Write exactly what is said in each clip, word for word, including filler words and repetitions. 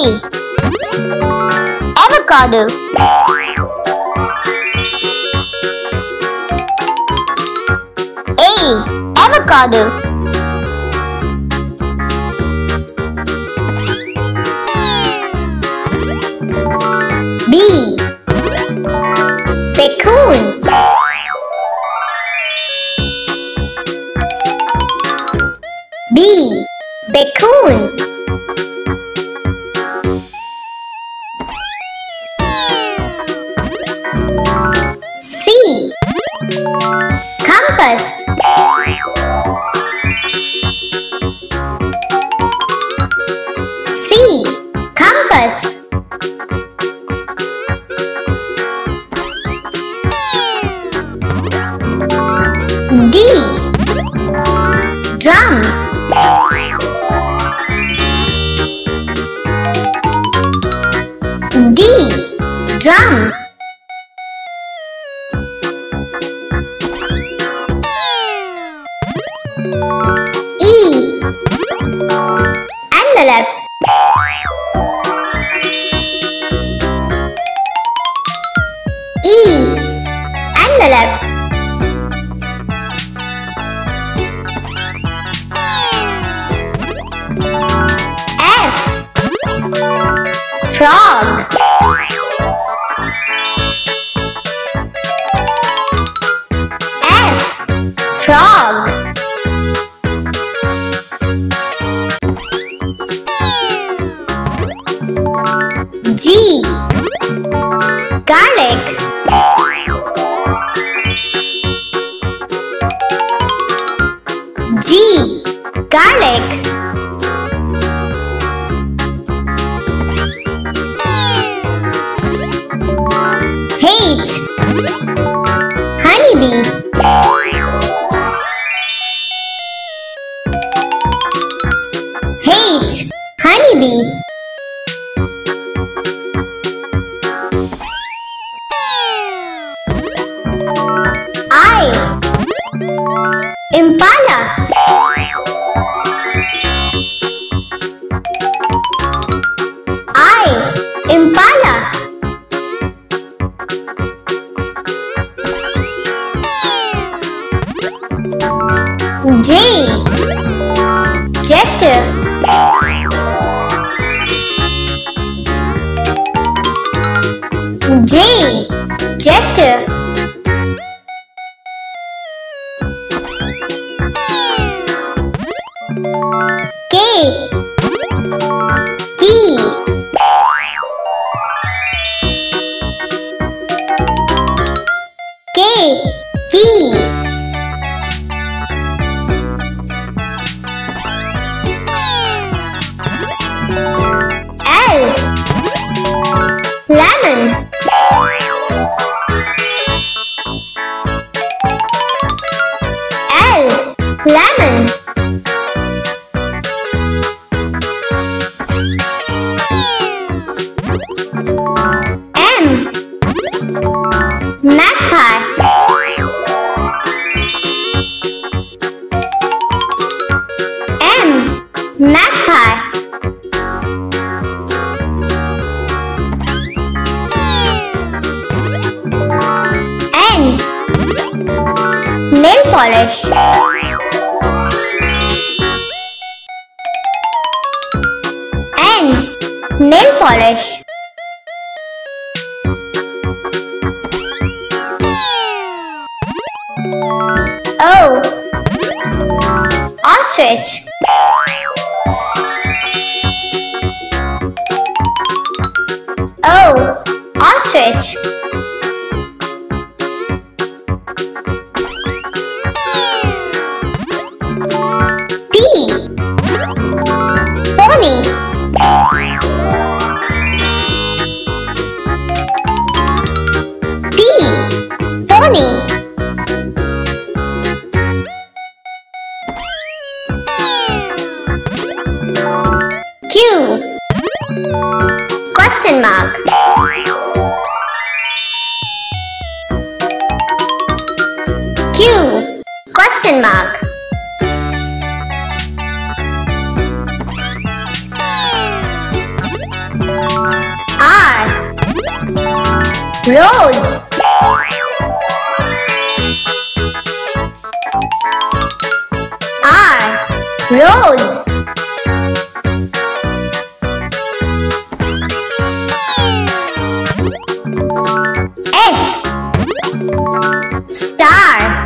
tree. Avocado. A. Avocado. B. Raccoon. B. Raccoon. Compass. C. Compass. D. Drum. D. Drum. Envelope. E. Envelope. F. Frog. F. Frog. G. Garlic. G. Garlic. H. Honeybee. H. Honeybee. Impala. I. Impala. J. Jester. J. Jester. K. Key. K. Key. L. Lemon. L. Lemon. Magpie. M. Magpie. N. Nail polish. N. Nail polish. O. Ostrich. O. Ostrich. P. Pony. P. Pony. Q. Question mark. Q. Question mark. Rose. R. Rose. S. Star.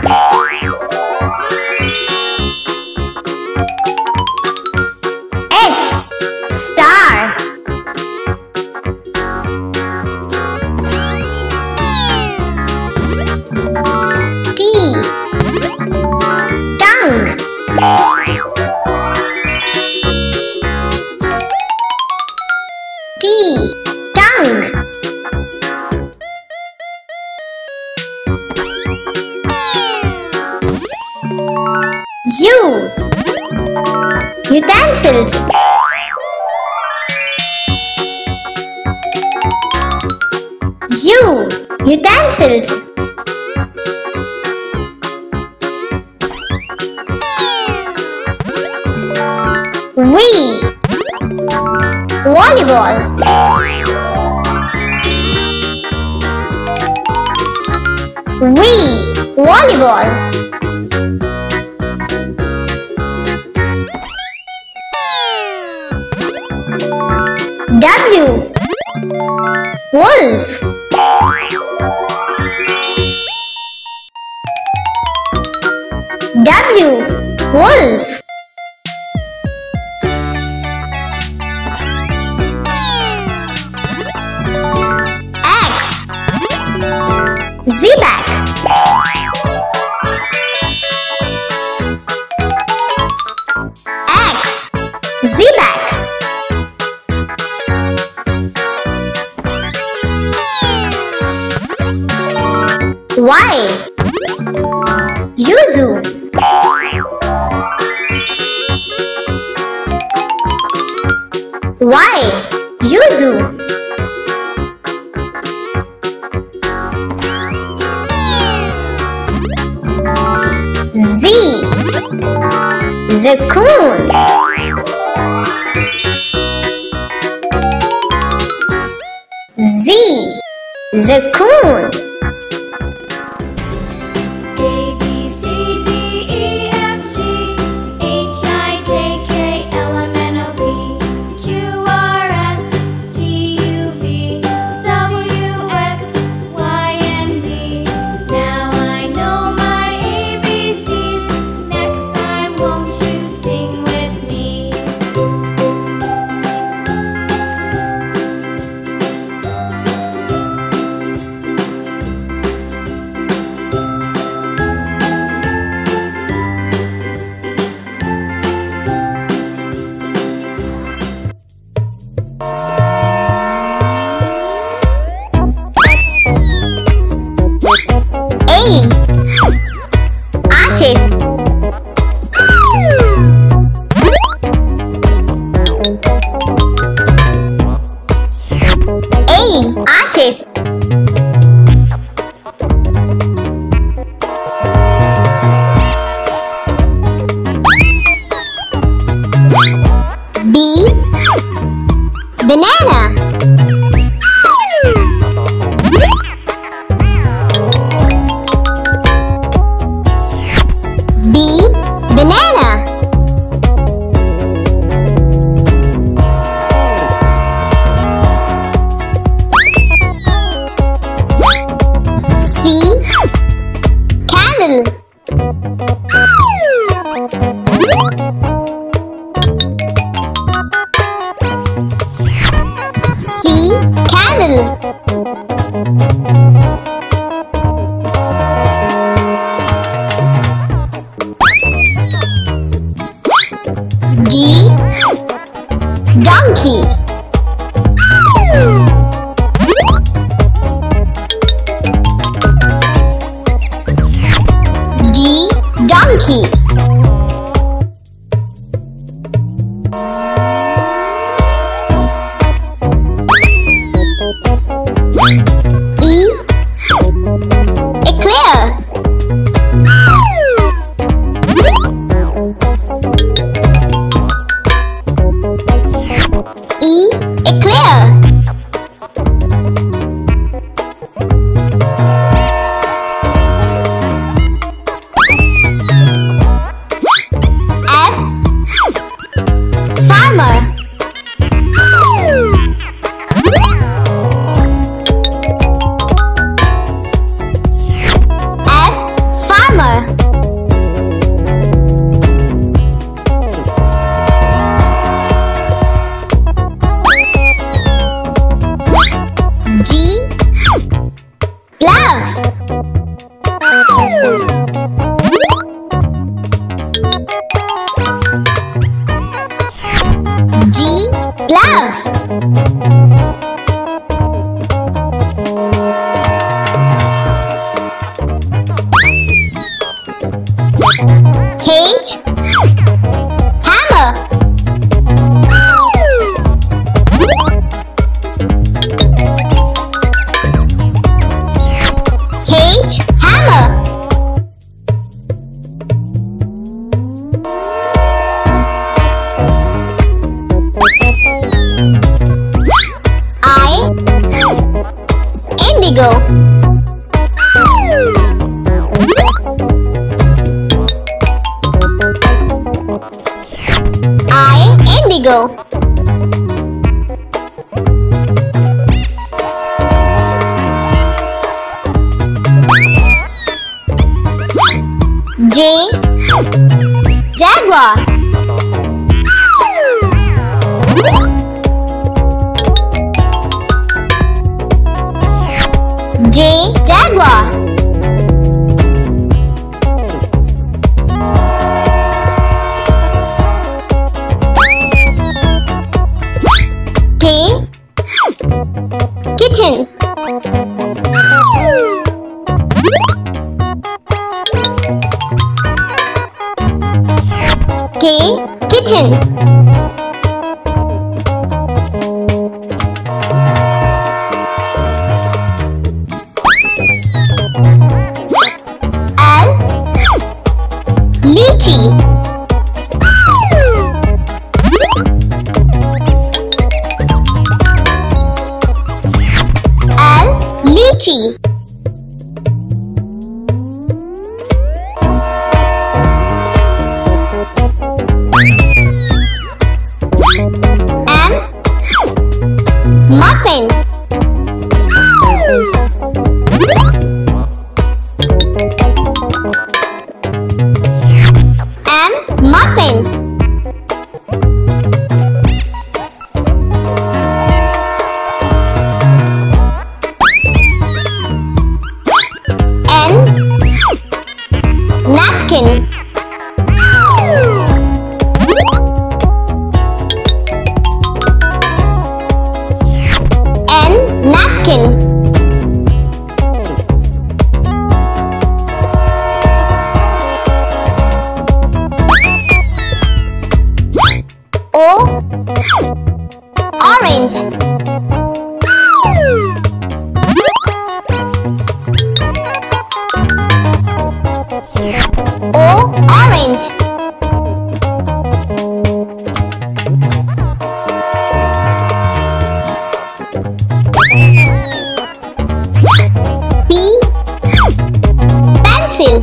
U. Utensils. U. Utensils. V. Volleyball. V. Volleyball. W. Wolf. W. Wolf. X. Z-back. X. Z-back. Y. Yuzu. Y. Yuzu. Z. Zacoon. Z. Zacoon. Artist. B. Banana. B. Banana. D. Donkey. D. Donkey. E. Eclair. E. Eclair. go. Indigo, J, Jaguar, J, Jaguar. Kitten, K, kitten, L, lychee. T, M, muffin, M, muffin. Napkin, N, napkin, O, orange. Orange, P, pencil, P, pencil.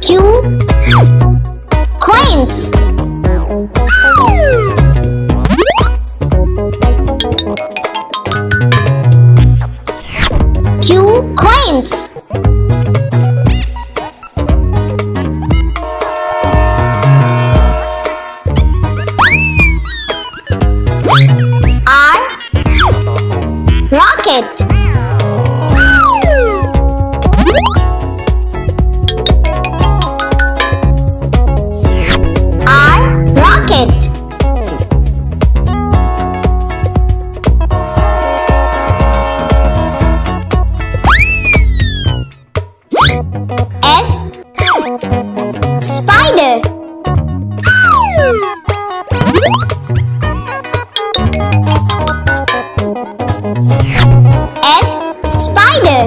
Q, coins, Q, coins, R, rocket, spider, S, spider,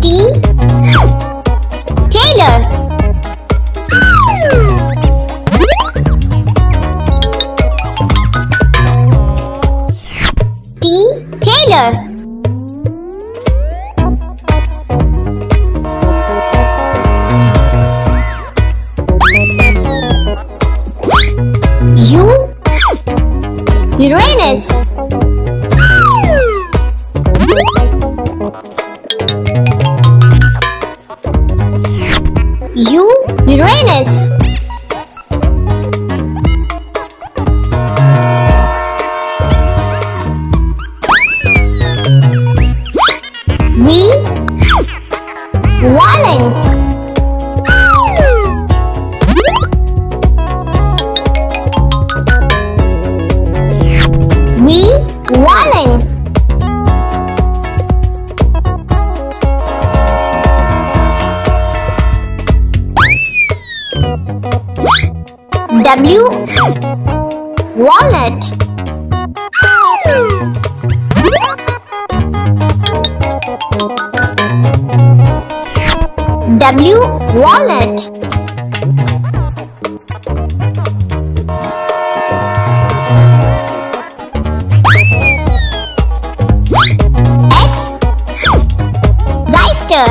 T, tailor, Taylor, U, Uranus, U, Uranus. Wallen, we Wallen, wallet. X. Oyster.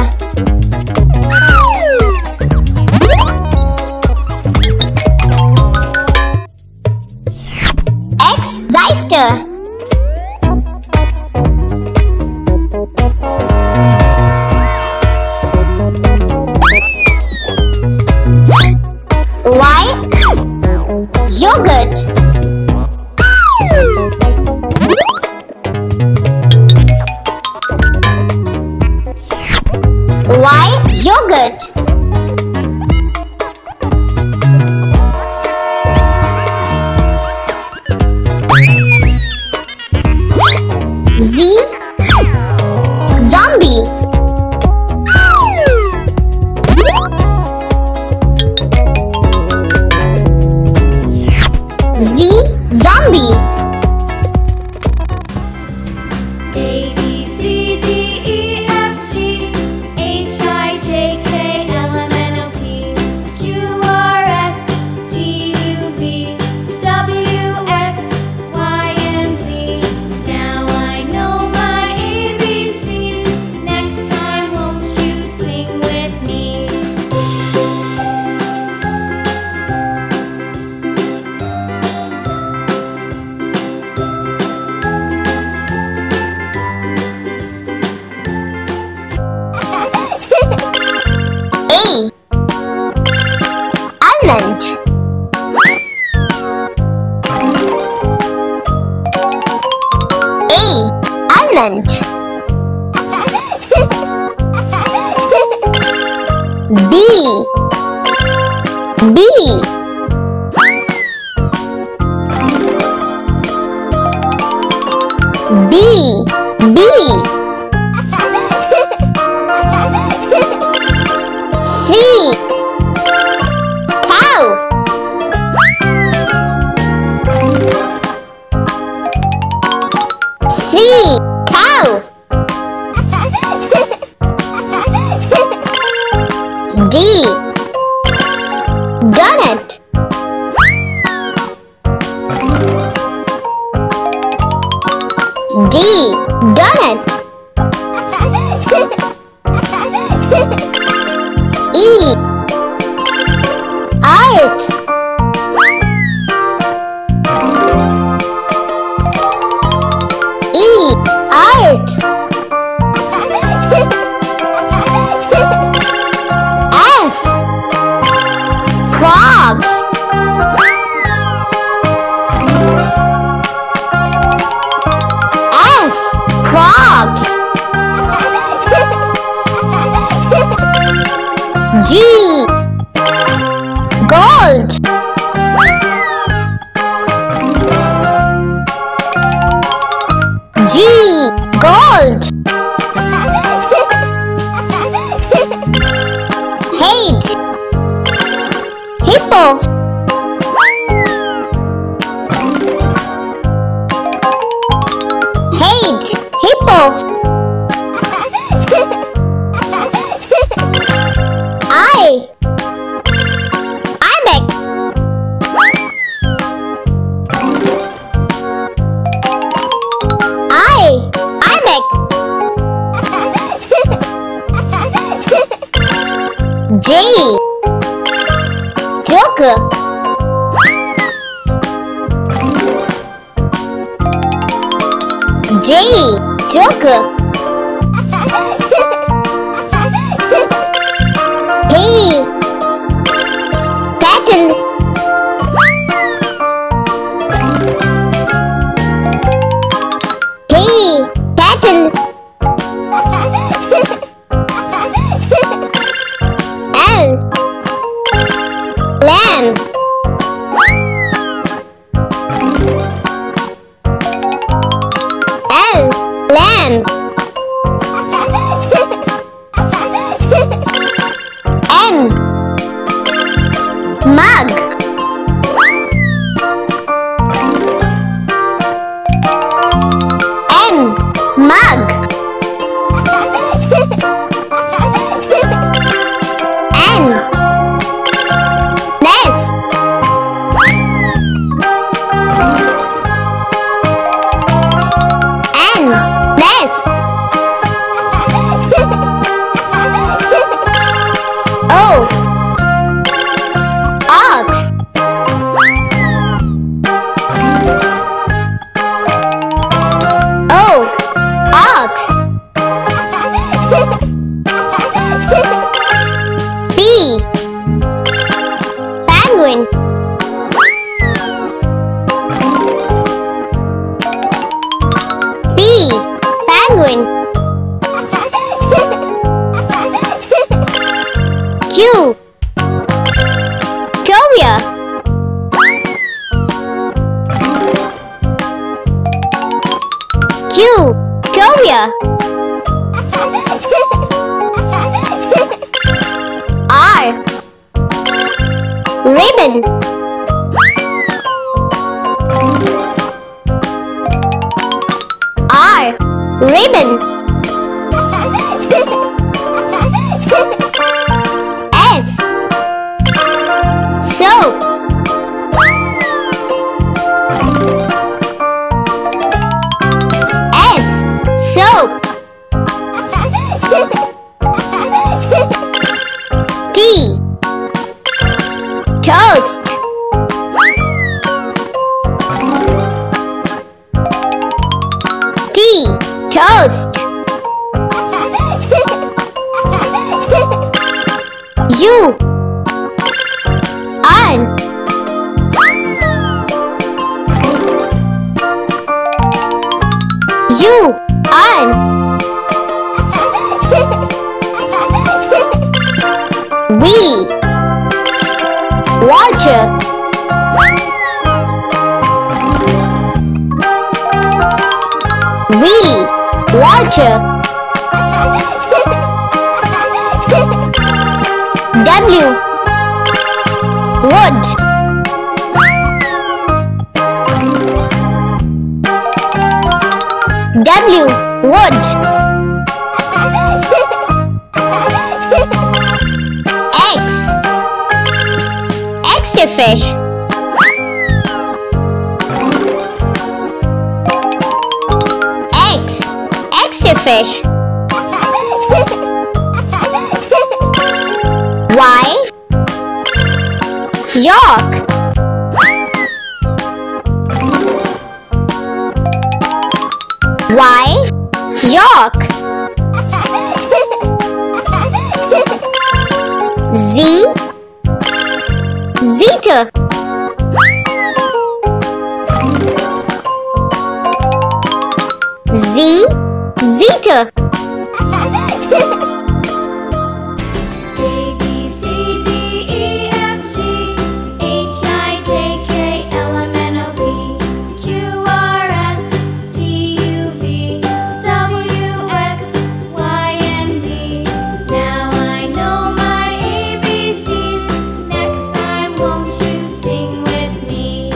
X. Oyster. Yogurt. Y. Yogurt. Z. Zombie. Z. Zombie. A, B, C, D, E, F, G, H, I, J, K, L, M, N, O, P, Q, R, S, T, U, V, W, X, Y, and Z. Now I know my A B Cs. Next time won't you sing with me? Almond. A. Almond. B. B. B. B. C. C. Cow. D. Donut. D. Donut. E. Art. Art. F. Frogs. F. Frogs. G. Gold. G. Gold. H. Hippo. H. Hippo. I. J. Joker. J. Joker. K. Cattle. K. Cattle. Lamb. L. Lamb. M. Mug. M. Mug. N. P. Penguin. Q. Korea. Q. Korea. R. Ribbon. Ribbon. S. Soap. S. Soap. T. Toast. T. Toast. U. Un. U. Un. V. Vulture. V. Vulture. W. Wood. W. Wood. X. Extra fish. X. Extra fish. Y. York. Y. York. Z. Zeta. Z. Zeta. A, B, C, D, E, F, G, H, I, J, K, L, M, N, O, P, Q, R, S, T, U, V, W, X, Y, and Z. Now I know my A B Cs. Next time won't you sing with me?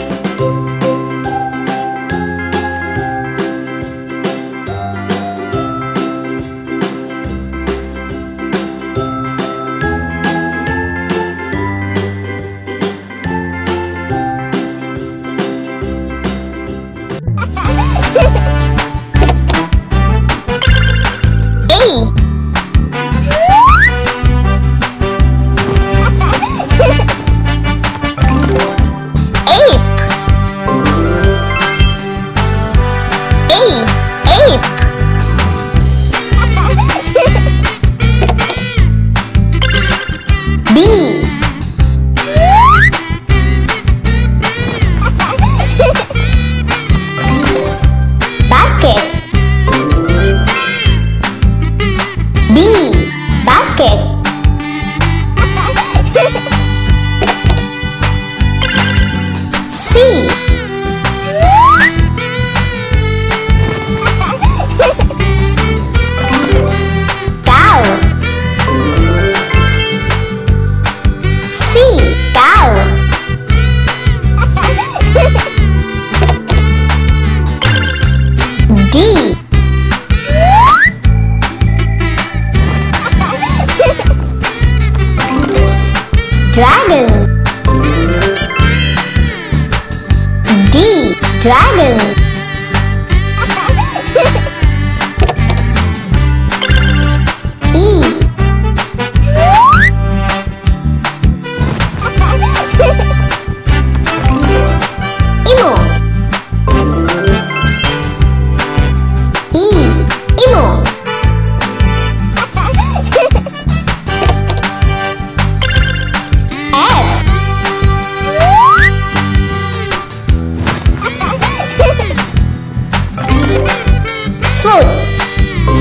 Dragon. D. Dragon. E. Emo. E. Emo. food. F,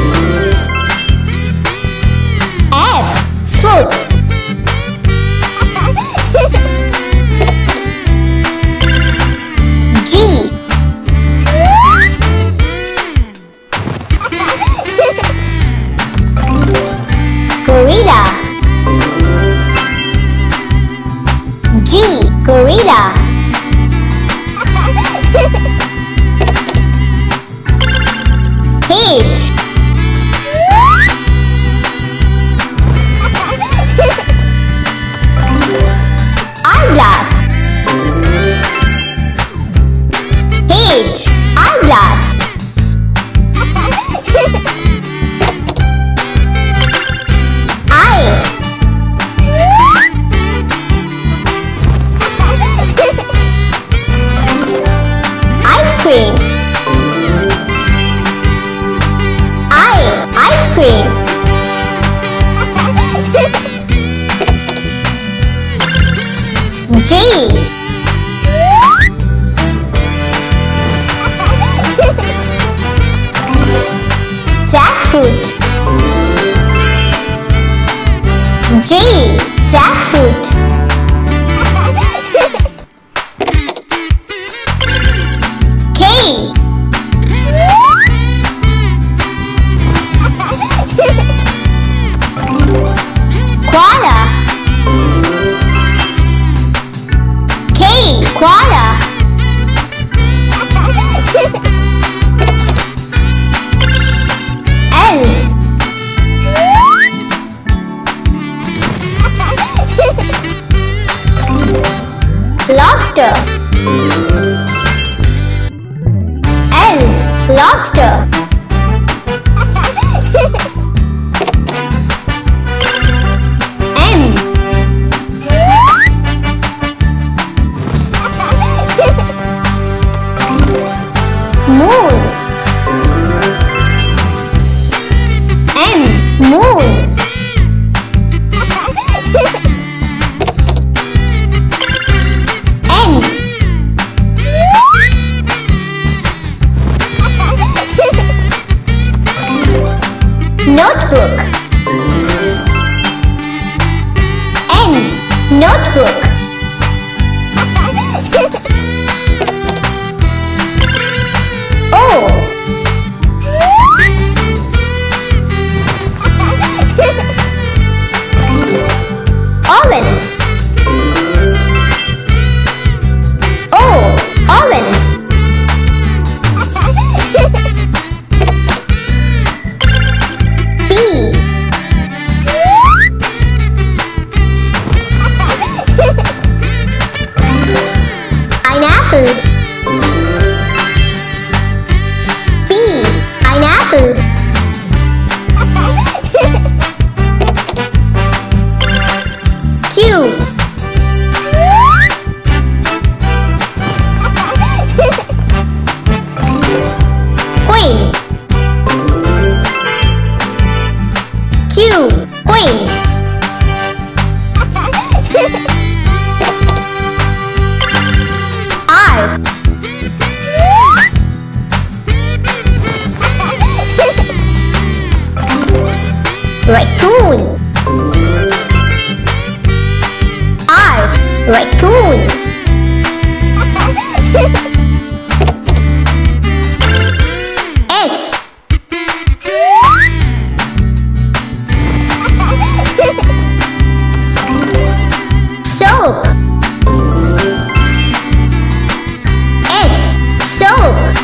food. G, gorilla. G, gorilla. H, eyeglass. H, eyeglass. I, ice cream. I, ice cream. J, jackfruit. J, jackfruit. Koala. L, lobster. L, lobster. Notebook. N, notebook. O, oven. O, oven. Raccoon. R, raccoon. S, soap. S, soap.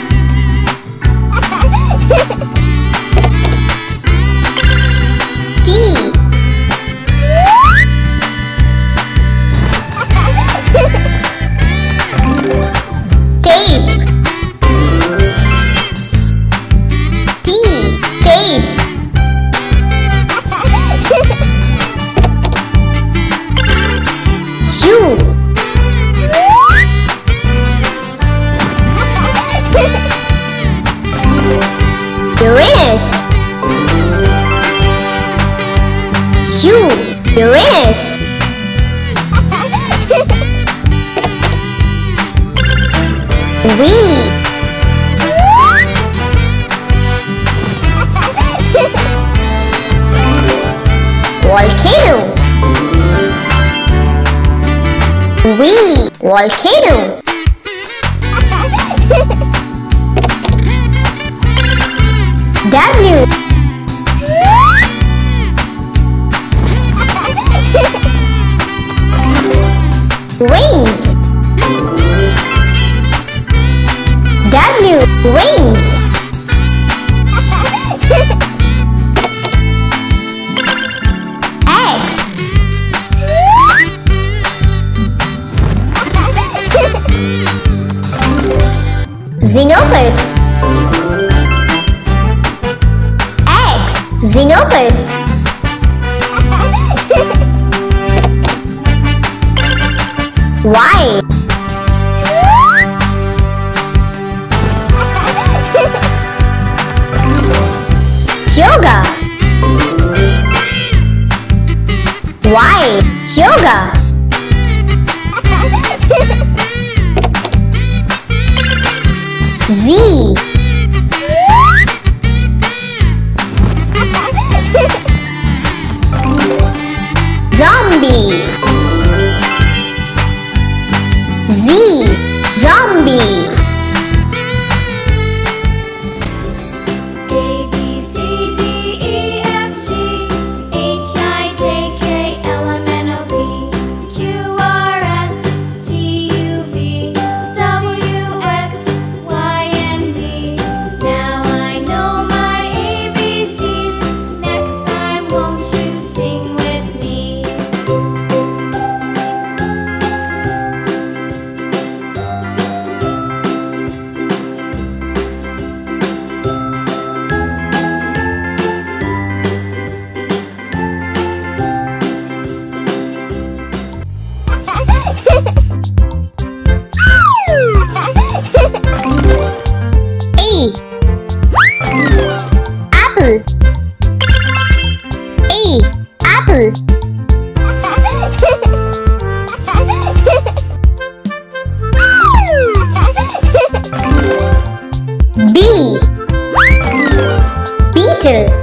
Uranus. U, Uranus. V, volcano. We volcano. W wings. W wings. Xenopus. X. Xenopus. Y. Yoga. Y. Yoga. Z. Zombie. Z. Zombie. A, B, C, D, E, F, G, H, I, J, K, L, M, N, O, P, Q, R, S, T, U, V, W, X, Y and Z. Now I know my A B Cs. Next time, won't you sing with me? E. Apple. E. Apple. B. Beetle.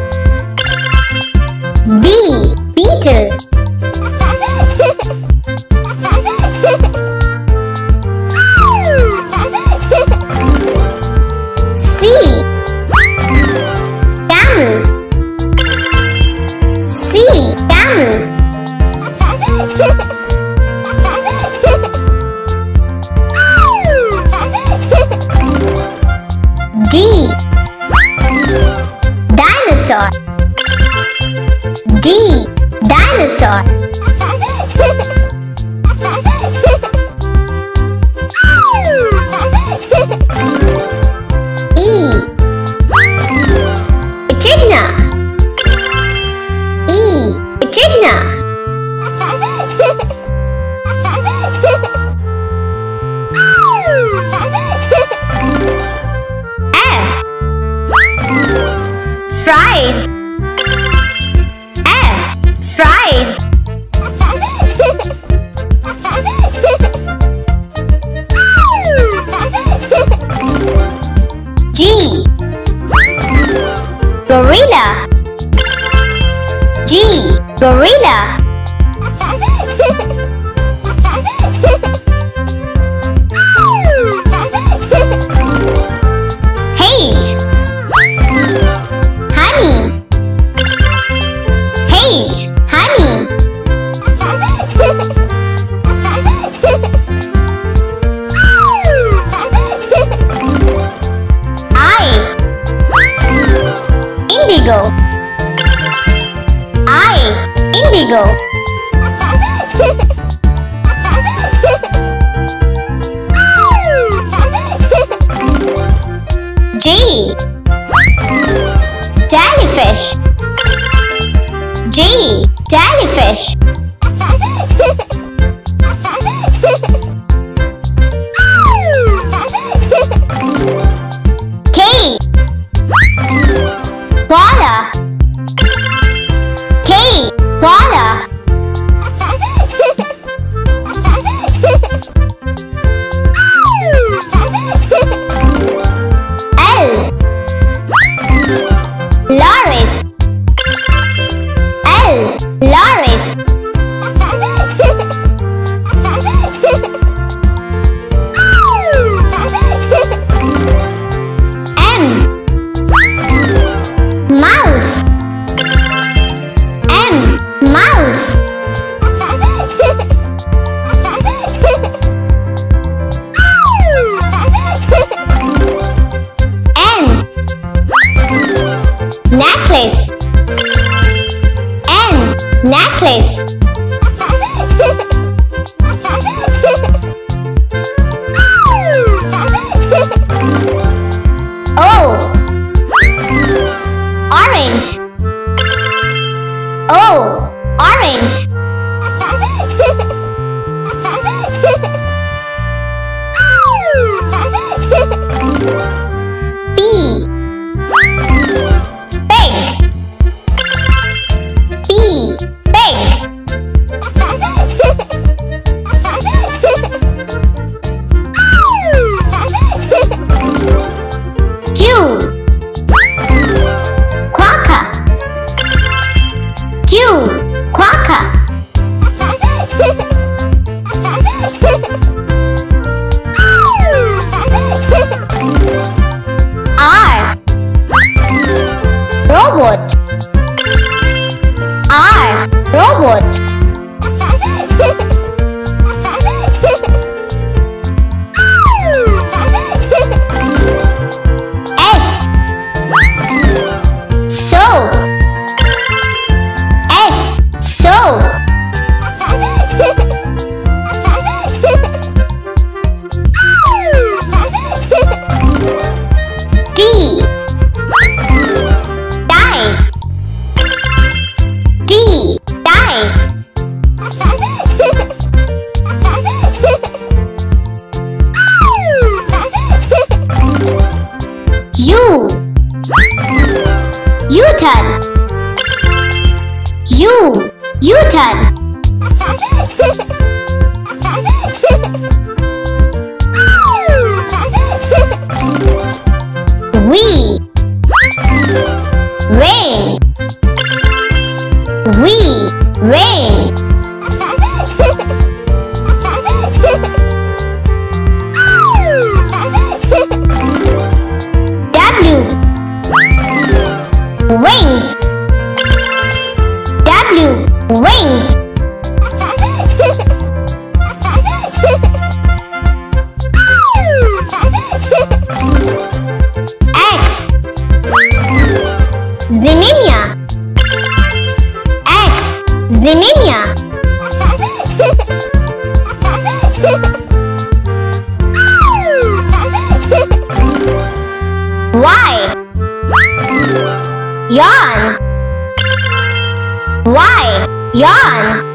B. Beetle. C. Camel. C. Camel. D. Dinosaur. D. Dinosaur. Fries. F. Fries. G. Gorilla. G. Gorilla. H. Honey. I. Indigo. I. Indigo. J. Jellyfish. J. Jellyfish. K. Koala. K. Koala. L. Loris. Loris. necklace. Oh, orange. Oh, orange. Yawn. Why? Yawn.